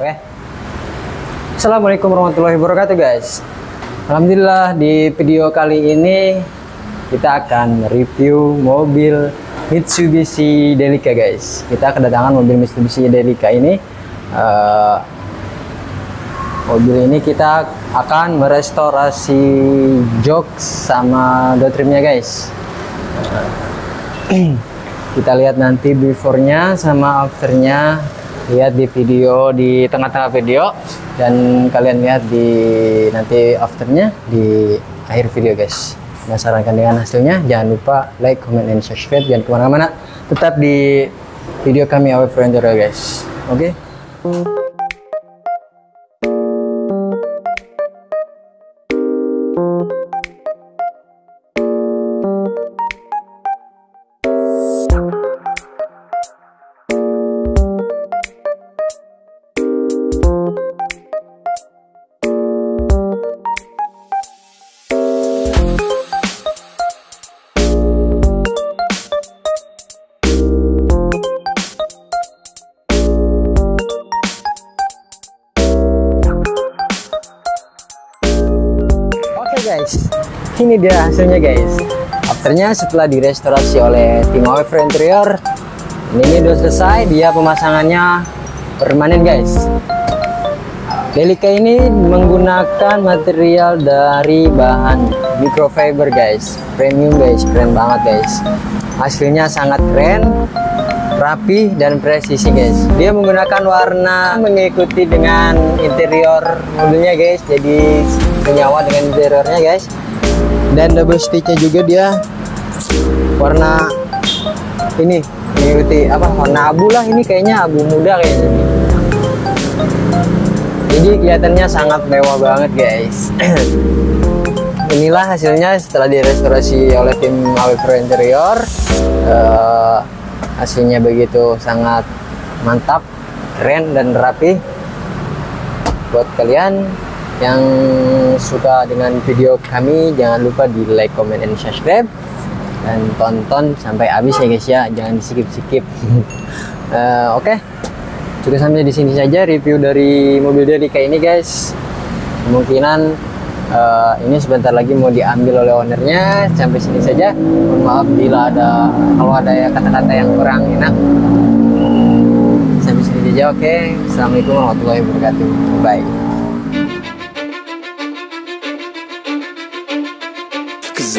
Oke. Assalamualaikum warahmatullahi wabarakatuh guys. Alhamdulillah di video kali ini kita akan review mobil Mitsubishi Delica guys. Kita kedatangan mobil Mitsubishi Delica ini. Mobil ini kita akan merestorasi jok sama door trimnya guys. Kita lihat nanti beforenya sama afternya, lihat di video, di tengah-tengah video, dan kalian lihat di nanti afternya di akhir video guys. Penasaran dengan hasilnya? Jangan lupa like, comment, and subscribe. Jangan kemana-mana, tetap di video kami AW PRO guys. Oke. Guys, ini dia hasilnya guys. Afternya setelah direstorasi oleh tim AW PRO Interior, ini udah selesai. Dia pemasangannya permanen guys. Delica ini menggunakan material dari bahan microfiber guys, premium guys, keren banget guys. Hasilnya sangat keren, rapi dan presisi guys. Dia menggunakan warna mengikuti dengan interior mobilnya guys, jadi senyawa dengan interiornya guys. Dan double stitchnya juga dia warna ini mengikuti apa, warna abu lah, ini kayaknya abu muda kayaknya. Jadi kelihatannya sangat mewah banget guys. Inilah hasilnya setelah direstorasi oleh tim AW PRO Interior. Hasilnya begitu sangat mantap, keren dan rapi. Buat kalian yang suka dengan video kami, jangan lupa di like, comment, and subscribe, dan tonton sampai habis ya guys ya, jangan di skip-skip. Oke. Cukup sampai di sini saja review dari mobil Delica ini guys. Kemungkinan ini sebentar lagi mau diambil oleh ownernya. Sampai sini saja. Mohon maaf bila ada, kalau ada ya kata-kata yang kurang enak. Sampai sini saja. Oke. Assalamualaikum warahmatullahi wabarakatuh. Bye. Cause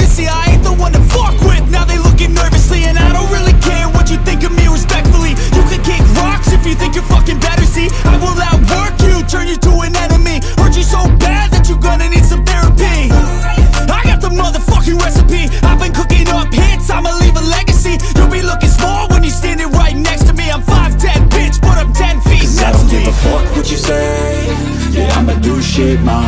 to see I ain't the one to fuck with, now they looking nervously. And I don't really care what you think of me, respectfully. You can kick rocks if you think you're fucking better, see. I will outwork you, turn you to an enemy. Hurt you so bad that you're gonna need some therapy. I got the motherfucking recipe. I've been cooking up hits, I'ma leave a legacy. You'll be looking small when you're standing right next to me. I'm 5'10", bitch, but I'm 10 feet next to me. Cause I don't give a fuck what you say. Yeah, I'ma do shit my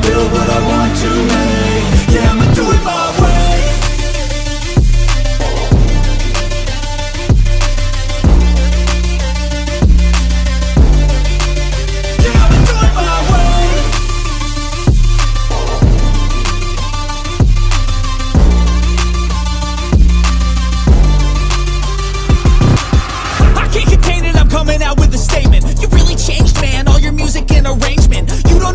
build what I want to make. Yeah, I'ma do it my way. Out with a statement, you really changed man, all your music and arrangement, you don't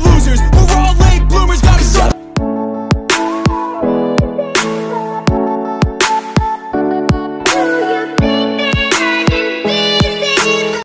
losers.